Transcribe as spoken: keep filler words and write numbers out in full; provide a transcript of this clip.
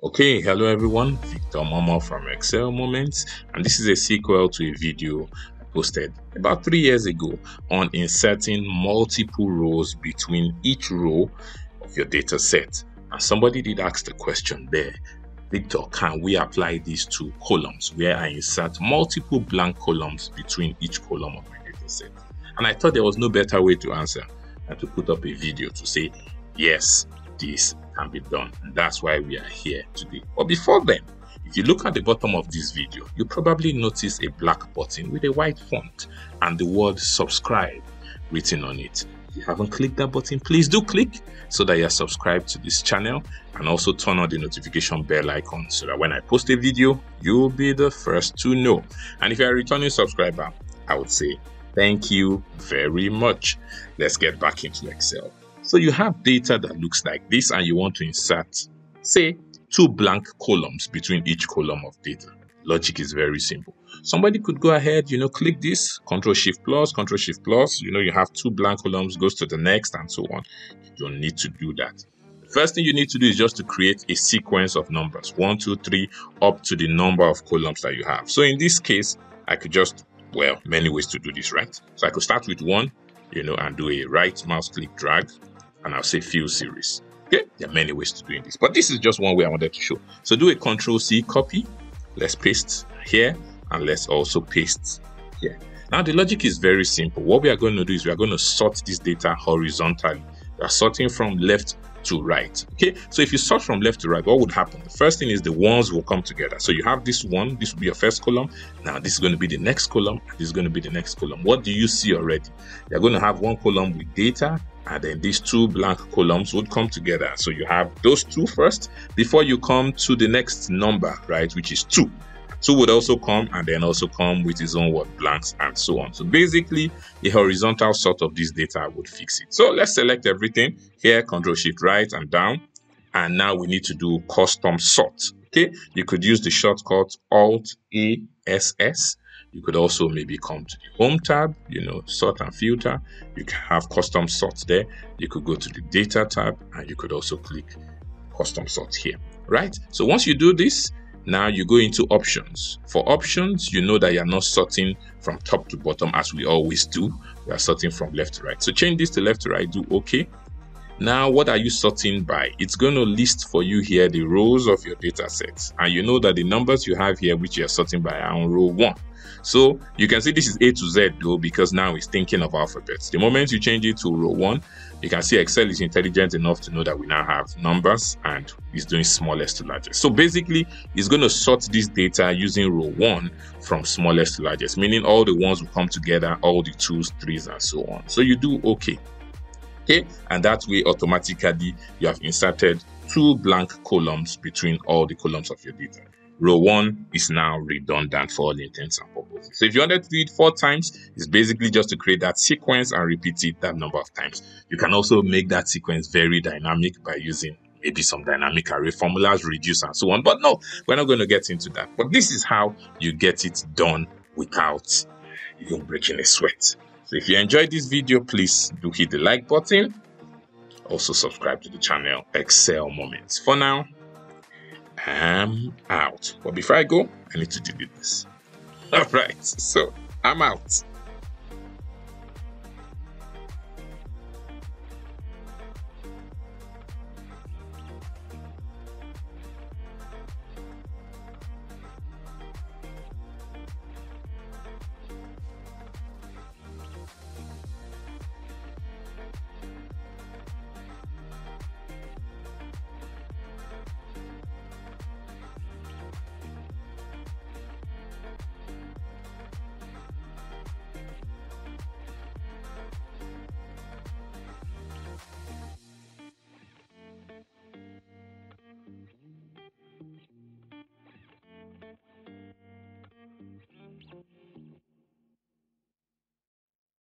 Okay, hello everyone, Victor Momoa from Excel Moments, and this is a sequel to a video I posted about three years ago on inserting multiple rows between each row of your data set. And somebody did ask the question there, Victor, can we apply these to columns where I insert multiple blank columns between each column of my data set? And I thought there was no better way to answer than to put up a video to say, yes, this can be done, and that's why we are here today. But before then, if you look at the bottom of this video, you probably notice a black button with a white font and the word subscribe written on it. If you haven't clicked that button, please do click so that you're subscribed to this channel, and also turn on the notification bell icon so that when I post a video, you'll be the first to know. And if you're a returning subscriber, I would say thank you very much. Let's get back into Excel. So you have data that looks like this, and you want to insert, say, two blank columns between each column of data. Logic is very simple. Somebody could go ahead, you know, click this, Control Shift Plus, Control Shift Plus. You know, you have two blank columns, goes to the next, and so on. You don't need to do that. The first thing you need to do is just to create a sequence of numbers, one, two, three, up to the number of columns that you have. So in this case, I could just, well, many ways to do this, right? So I could start with one, you know, and do a right mouse click drag. And I'll say field series. Okay, there are many ways to doing this, but this is just one way I wanted to show. So do a Control C copy. Let's paste here, and let's also paste here. Now the logic is very simple. What we are going to do is we are going to sort this data horizontally. We are sorting from left to right. Okay, so if you sort from left to right, what would happen? The first thing is the ones will come together. So you have this one. This will be your first column. Now this is going to be the next column. This is going to be the next column. What do you see already? You're going to have one column with data, and then these two blank columns would come together. So you have those two first before you come to the next number, right, which is two. Two would also come, and then also come with its own word blanks, and so on. So basically, a horizontal sort of this data would fix it. So let's select everything here, Control Shift right and down. And now we need to do custom sort. Okay, you could use the shortcut Alt A S S. You could also maybe come to the Home tab, you know, sort and filter. You can have custom sort there. You could go to the Data tab, and you could also click custom sort here, right? So once you do this, now you go into options. For options, you know that you're not sorting from top to bottom as we always do. We are sorting from left to right. So change this to left to right, do OK. Now, what are you sorting by? It's going to list for you here the rows of your data sets. And you know that the numbers you have here, which you're sorting by, are on row one. So you can see this is A to Z though, because now it's thinking of alphabets. The moment you change it to row one, you can see Excel is intelligent enough to know that we now have numbers, and it's doing smallest to largest. So basically, it's going to sort this data using row one from smallest to largest, meaning all the ones will come together, all the twos, threes, and so on. So you do OK. Okay, and that way automatically you have inserted two blank columns between all the columns of your data. Row one is now redundant for all intents and purposes. So if you wanted to do it four times, it's basically just to create that sequence and repeat it that number of times. You can also make that sequence very dynamic by using maybe some dynamic array formulas, reduce, and so on. But no, we're not going to get into that. But this is how you get it done without even breaking a sweat. So if you enjoyed this video, please do hit the like button. Also subscribe to the channel Excel Moments. For now, I'm out. But before I go, I need to delete this. All right, so I'm out.